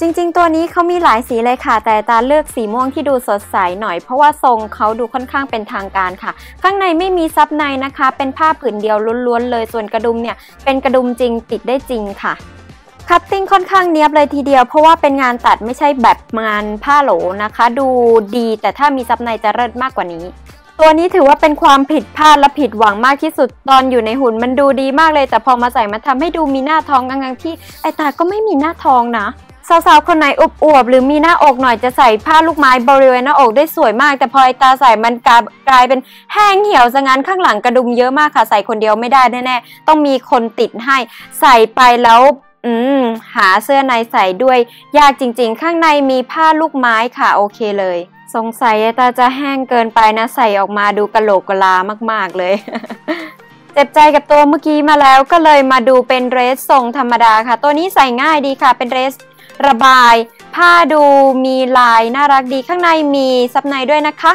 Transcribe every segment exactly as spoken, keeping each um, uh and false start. จริงๆตัวนี้เขามีหลายสีเลยค่ะแต่ตาเลือกสีม่วงที่ดูสดใสหน่อยเพราะว่าทรงเขาดูค่อนข้างเป็นทางการค่ะข้างในไม่มีซับในนะคะเป็นผ้าผืนเดียวล้วนๆเลยส่วนกระดุมเนี่ยเป็นกระดุมจริงติดได้จริงค่ะคัตติ้งค่อนข้างเนียบเลยทีเดียวเพราะว่าเป็นงานตัดไม่ใช่แบบงานผ้าโหลนะคะดูดีแต่ถ้ามีซับในจะเลิศมากกว่านี้ตัวนี้ถือว่าเป็นความผิดพลาดและผิดหวังมากที่สุดตอนอยู่ในหุ่นมันดูดีมากเลยแต่พอมาใส่มันทำให้ดูมีหน้าท้องงั้งๆที่ไอตาก็ไม่มีหน้าท้องนะสาวๆคนไหนอวบๆหรือมีหน้าอกหน่อยจะใส่ผ้าลูกไม้บริเวณหน้าอกได้สวยมากแต่พอไอตาใส่มันกลายเป็นแห้งเหี่ยวซะงั้นข้างหลังกระดุมเยอะมากค่ะใส่คนเดียวไม่ได้แน่ๆต้องมีคนติดให้ใส่ไปแล้วอืมหาเสื้อในใส่ด้วยยากจริงๆข้างในมีผ้าลูกไม้ค่ะโอเคเลยสงสัยไอตาจะแห้งเกินไปนะใส่ออกมาดูกะโหลกกะลามากๆเลย เจ็บใจกับตัวเมื่อกี้มาแล้วก็เลยมาดูเป็นเดรสทรงธรรมดาค่ะตัวนี้ใส่ง่ายดีค่ะเป็นเดรสระบายผ้าดูมีลายน่ารักดีข้างในมีซับในด้วยนะคะ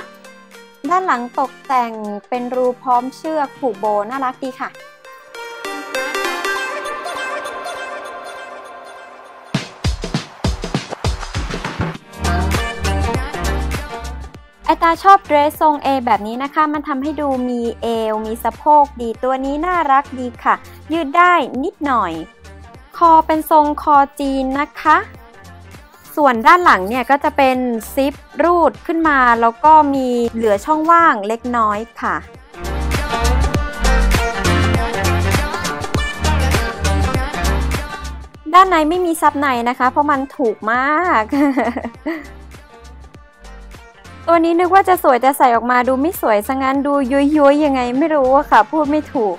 ด้านหลังตกแต่งเป็นรูพร้อมเชือกผูกโบน่ารักดีค่ะไอตาชอบเดรสทรง A แบบนี้นะคะมันทำให้ดูมีเอวมีสะโพกดีตัวนี้น่ารักดีค่ะยืดได้นิดหน่อยคอเป็นทรงคอจีนนะคะส่วนด้านหลังเนี่ยก็จะเป็นซิปรูดขึ้นมาแล้วก็มีเหลือช่องว่างเล็กน้อยค่ะด้านในไม่มีซับในนะคะเพราะมันถูกมากตัวนี้นึกว่าจะสวยแต่ใส่ออกมาดูไม่สวยซะงั้นดูย้วยๆยังไงไม่รู้อะค่ะพูดไม่ถูก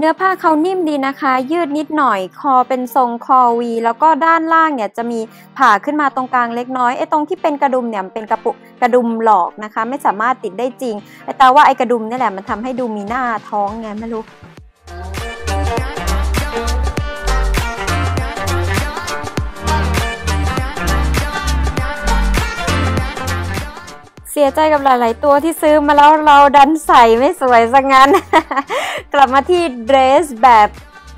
เนื้อผ้าเขานิ่มดีนะคะยืดนิดหน่อยคอเป็นทรงคอวีแล้วก็ด้านล่างเนี่ยจะมีผ่าขึ้นมาตรงกลางเล็กน้อยไอ้ตรงที่เป็นกระดุมเนี่ยเป็นกระปุกกระดุมหลอกนะคะไม่สามารถติดได้จริงไอ้ตาว่าไอ้กระดุมนี่แหละมันทำให้ดูมีหน้าท้องไงไม่รู้เสียใจกับหลายๆตัวที่ซื้อมาแล้วเราดันใส่ไม่สวยซะงั้น กลับมาที่เดรสแบบ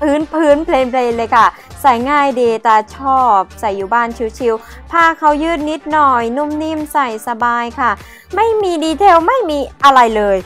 พื้นพื้นเพลนๆเลยค่ะใส่ง่ายดีตาชอบใส่อยู่บ้านชิวๆผ้าเขายืดนิดหน่อยนุ่มนิ่มใส่สบายค่ะไม่มีดีเทลไม่มีอะไรเลย